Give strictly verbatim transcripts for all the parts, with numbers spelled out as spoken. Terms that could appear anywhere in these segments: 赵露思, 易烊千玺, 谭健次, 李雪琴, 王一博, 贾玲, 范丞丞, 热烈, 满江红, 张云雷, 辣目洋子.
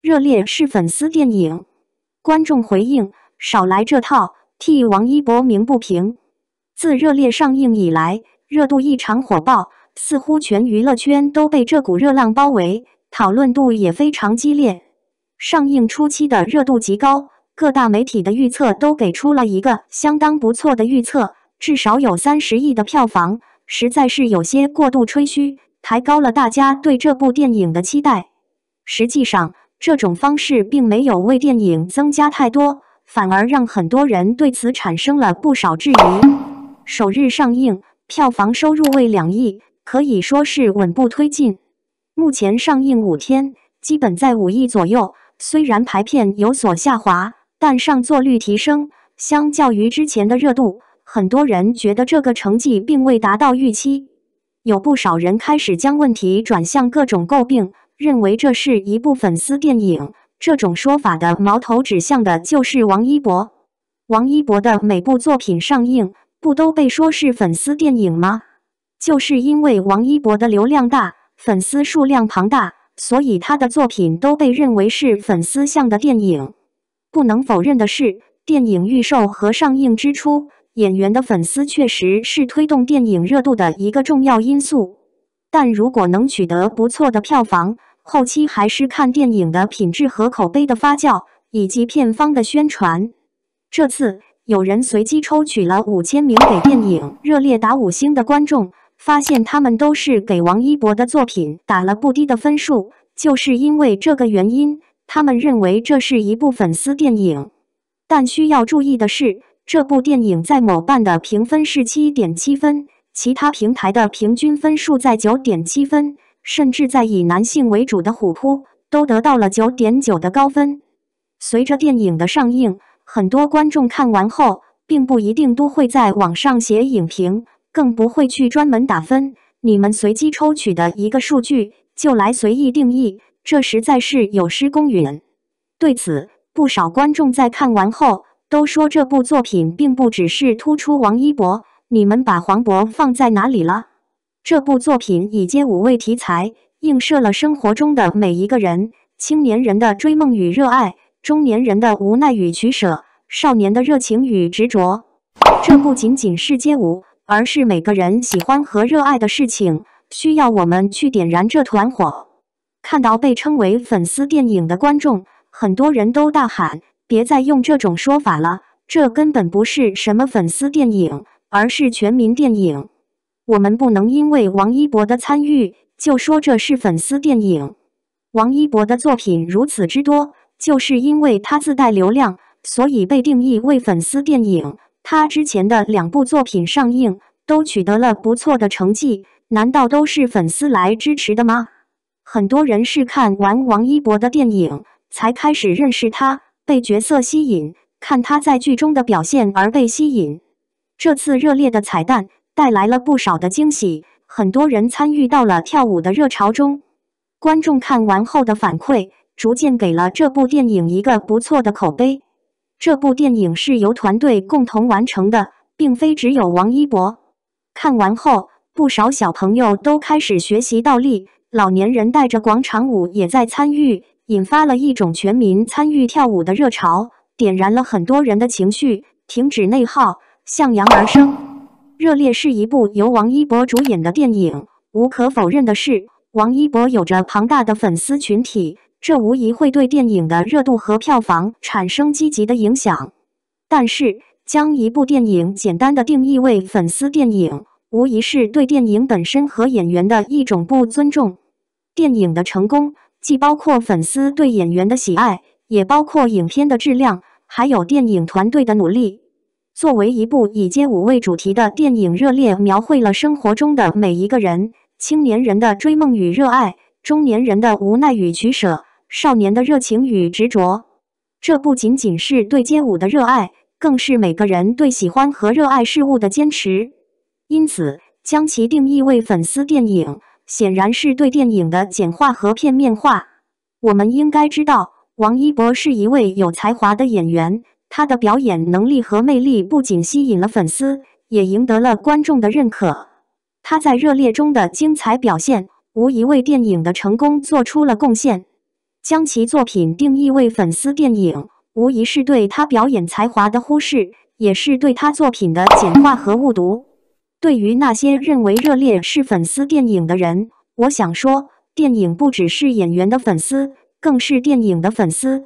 热烈是粉丝电影。观众回应：少来这套，替王一博鸣不平。自《热烈》上映以来，热度异常火爆，似乎全娱乐圈都被这股热浪包围，讨论度也非常激烈。上映初期的热度极高，各大媒体的预测都给出了一个相当不错的预测，至少有三十亿的票房，实在是有些过度吹嘘，抬高了大家对这部电影的期待。实际上，这种方式并没有为电影增加太多，反而让很多人对此产生了不少质疑。首日上映，票房收入为两亿，可以说是稳步推进。目前上映五天，基本在五亿左右，虽然排片有所下滑，但上座率提升。相较于之前的热度，很多人觉得这个成绩并未达到预期。有不少人开始将问题转向各种诟病，认为这是一部粉丝电影，这种说法的矛头指向的就是王一博。王一博的每部作品上映，不都被说是粉丝电影吗？就是因为王一博的流量大，粉丝数量庞大，所以他的作品都被认为是粉丝向的电影。不能否认的是，电影预售和上映之初，演员的粉丝确实是推动电影热度的一个重要因素。但如果能取得不错的票房，后期还是看电影的品质和口碑的发酵，以及片方的宣传。这次，有人随机抽取了五千名给电影《热烈》打五星的观众，发现他们都是给王一博的作品打了不低的分数。就是因为这个原因，他们认为这是一部粉丝电影。但需要注意的是，这部电影在某瓣的评分是 七点七分，其他平台的平均分数在 九点七分。甚至在以男性为主的虎扑都得到了 九点九 的高分。随着电影的上映，很多观众看完后并不一定都会在网上写影评，更不会去专门打分。你们随机抽取的一个数据就来随意定义，这实在是有失公允。对此，不少观众在看完后都说这部作品并不只是突出王一博，你们把黄渤放在哪里了？这部作品以街舞为题材，映射了生活中的每一个人：青年人的追梦与热爱，中年人的无奈与取舍，少年的热情与执着。这不仅仅是街舞，而是每个人喜欢和热爱的事情，需要我们去点燃这团火。看到被称为粉丝电影的观众，很多人都大喊：别再用这种说法了，这根本不是什么粉丝电影，而是全民电影。我们不能因为王一博的参与就说这是粉丝电影。王一博的作品如此之多，就是因为他自带流量，所以被定义为粉丝电影。他之前的两部作品上映都取得了不错的成绩，难道都是粉丝来支持的吗？很多人是看完王一博的电影才开始认识他，被角色吸引，看他在剧中的表现而被吸引。这次热烈的彩蛋带来了不少的惊喜，很多人参与到了跳舞的热潮中。观众看完后的反馈，逐渐给了这部电影一个不错的口碑。这部电影是由团队共同完成的，并非只有王一博。看完后，不少小朋友都开始学习倒立，老年人带着广场舞也在参与，引发了一种全民参与跳舞的热潮，点燃了很多人的情绪，停止内耗，向阳而生。热烈是一部由王一博主演的电影，无可否认的是，王一博有着庞大的粉丝群体，这无疑会对电影的热度和票房产生积极的影响。但是，将一部电影简单的定义为粉丝电影，无疑是对电影本身和演员的一种不尊重。电影的成功，既包括粉丝对演员的喜爱，也包括影片的质量，还有电影团队的努力。作为一部以街舞为主题的电影，热烈描绘了生活中的每一个人：青年人的追梦与热爱，中年人的无奈与取舍，少年的热情与执着。这不仅仅是对街舞的热爱，更是每个人对喜欢和热爱事物的坚持。因此，将其定义为粉丝电影，显然是对电影的简化和片面化。我们应该知道，王一博是一位有才华的演员，他的表演能力和魅力不仅吸引了粉丝，也赢得了观众的认可。他在热烈中的精彩表现，无疑为电影的成功做出了贡献。将其作品定义为粉丝电影，无疑是对他表演才华的忽视，也是对他作品的简化和误读。对于那些认为《热烈》是粉丝电影的人，我想说，电影不只是演员的粉丝，更是电影的粉丝。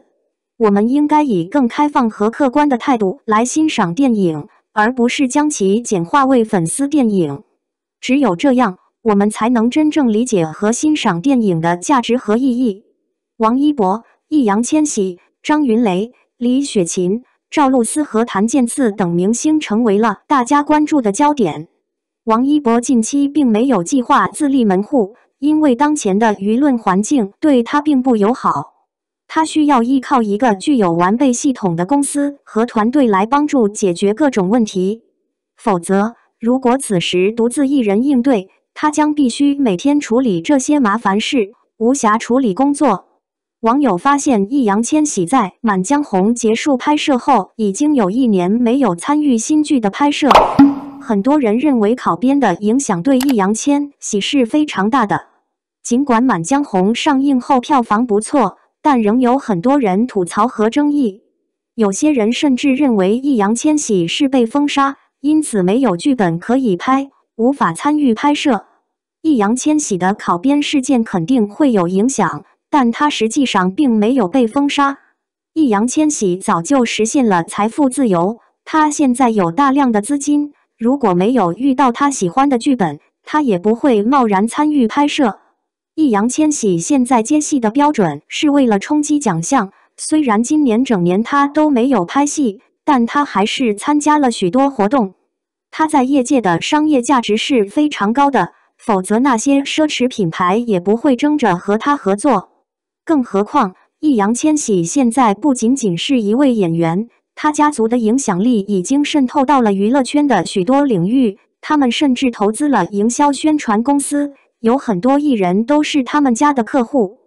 我们应该以更开放和客观的态度来欣赏电影，而不是将其简化为粉丝电影。只有这样，我们才能真正理解和欣赏电影的价值和意义。王一博、易烊千玺、张云雷、李雪琴、赵露思和谭健次等明星成为了大家关注的焦点。王一博近期并没有计划自立门户，因为当前的舆论环境对他并不友好。他需要依靠一个具有完备系统的公司和团队来帮助解决各种问题。否则，如果此时独自一人应对，他将必须每天处理这些麻烦事，无暇处理工作。网友发现，易烊千玺在《满江红》结束拍摄后，已经有一年没有参与新剧的拍摄。很多人认为考编的影响对易烊千玺是非常大的。尽管《满江红》上映后票房不错，但仍有很多人吐槽和争议。有些人甚至认为易烊千玺是被封杀，因此没有剧本可以拍，无法参与拍摄。易烊千玺的考编事件肯定会有影响，但他实际上并没有被封杀。易烊千玺早就实现了财富自由，他现在有大量的资金，如果没有遇到他喜欢的剧本，他也不会贸然参与拍摄。易烊千玺现在接戏的标准是为了冲击奖项，虽然今年整年他都没有拍戏，但他还是参加了许多活动。他在业界的商业价值是非常高的，否则那些奢侈品牌也不会争着和他合作。更何况，易烊千玺现在不仅仅是一位演员，他家族的影响力已经渗透到了娱乐圈的许多领域，他们甚至投资了营销宣传公司，有很多艺人都是他们家的客户。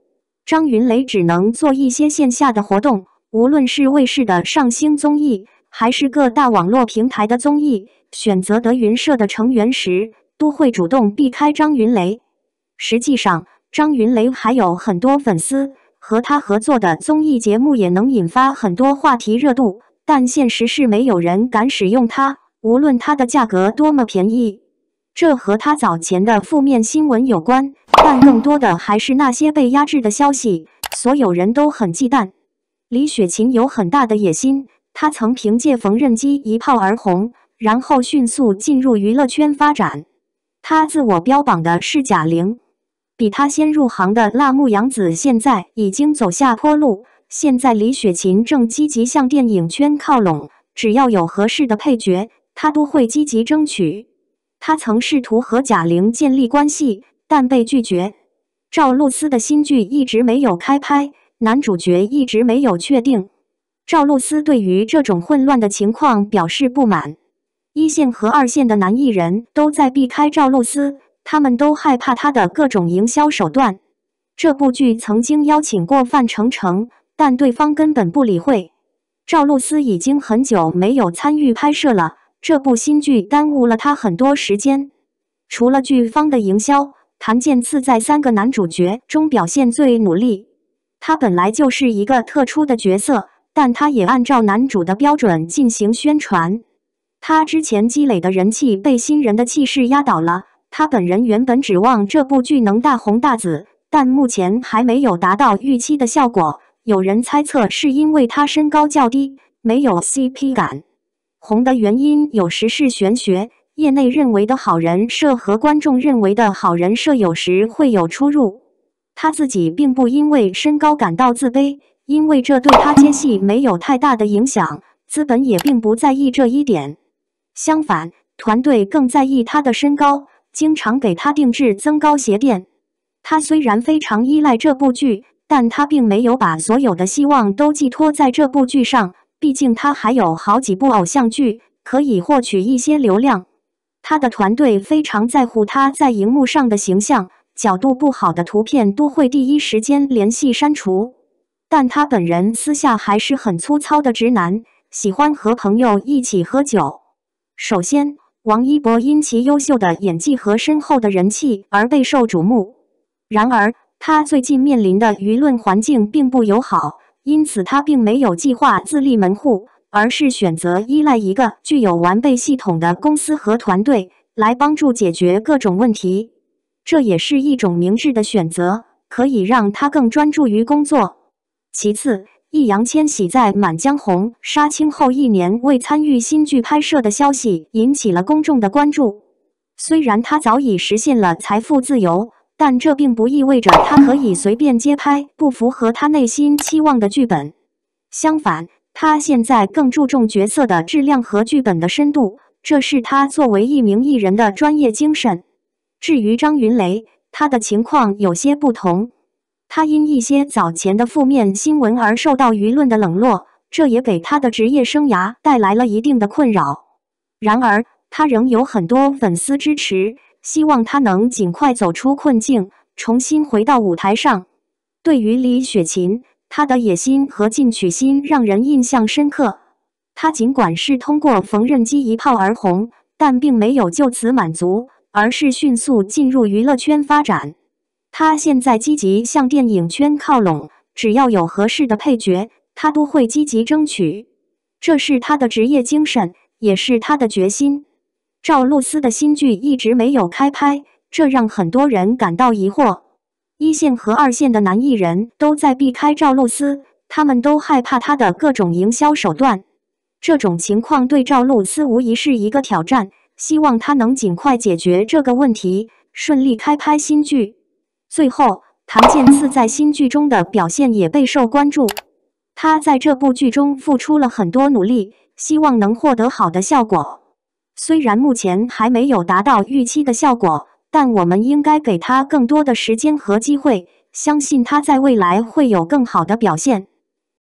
张云雷只能做一些线下的活动，无论是卫视的上星综艺，还是各大网络平台的综艺，选择德云社的成员时，都会主动避开张云雷。实际上，张云雷还有很多粉丝，和他合作的综艺节目也能引发很多话题热度，但现实是没有人敢使用他，无论他的价格多么便宜。这和他早前的负面新闻有关，但更多的还是那些被压制的消息，所有人都很忌惮。李雪琴有很大的野心，她曾凭借缝纫机一炮而红，然后迅速进入娱乐圈发展。她自我标榜的是贾玲。比他先入行的辣目洋子现在已经走下坡路，现在李雪琴正积极向电影圈靠拢，只要有合适的配角，她都会积极争取。她曾试图和贾玲建立关系，但被拒绝。赵露思的新剧一直没有开拍，男主角一直没有确定。赵露思对于这种混乱的情况表示不满。一线和二线的男艺人都在避开赵露思，他们都害怕他的各种营销手段。这部剧曾经邀请过范丞丞，但对方根本不理会。赵露思已经很久没有参与拍摄了，这部新剧耽误了他很多时间。除了剧方的营销，谭健次在三个男主角中表现最努力。他本来就是一个特殊的角色，但他也按照男主的标准进行宣传。他之前积累的人气被新人的气势压倒了。他本人原本指望这部剧能大红大紫，但目前还没有达到预期的效果。有人猜测是因为他身高较低，没有 C P 感。红的原因有时是玄学，业内认为的好人设和观众认为的好人设有时会有出入。他自己并不因为身高感到自卑，因为这对他接戏没有太大的影响，资本也并不在意这一点。相反，团队更在意他的身高。经常给他定制增高鞋垫。他虽然非常依赖这部剧，但他并没有把所有的希望都寄托在这部剧上，毕竟他还有好几部偶像剧可以获取一些流量。他的团队非常在乎他在荧幕上的形象，角度不好的图片都会第一时间联系删除。但他本人私下还是很粗糙的直男，喜欢和朋友一起喝酒。首先，王一博因其优秀的演技和深厚的人气而备受瞩目。然而，他最近面临的舆论环境并不友好，因此他并没有计划自立门户，而是选择依赖一个具有完备系统的公司和团队来帮助解决各种问题。这也是一种明智的选择，可以让他更专注于工作。其次，易烊千玺在《满江红》杀青后一年未参与新剧拍摄的消息引起了公众的关注。虽然他早已实现了财富自由，但这并不意味着他可以随便接拍不符合他内心期望的剧本。相反，他现在更注重角色的质量和剧本的深度，这是他作为一名艺人的专业精神。至于张云雷，他的情况有些不同。他因一些早前的负面新闻而受到舆论的冷落，这也给他的职业生涯带来了一定的困扰。然而，他仍有很多粉丝支持，希望他能尽快走出困境，重新回到舞台上。对于李雪琴，她的野心和进取心让人印象深刻。她尽管是通过缝纫机一炮而红，但并没有就此满足，而是迅速进入娱乐圈发展。她现在积极向电影圈靠拢，只要有合适的配角，她都会积极争取。这是她的职业精神，也是她的决心。赵露思的新剧一直没有开拍，这让很多人感到疑惑。一线和二线的男艺人都在避开赵露思，他们都害怕她的各种营销手段。这种情况对赵露思无疑是一个挑战，希望她能尽快解决这个问题，顺利开拍新剧。最后，唐健次在新剧中的表现也备受关注。他在这部剧中付出了很多努力，希望能获得好的效果。虽然目前还没有达到预期的效果，但我们应该给他更多的时间和机会，相信他在未来会有更好的表现。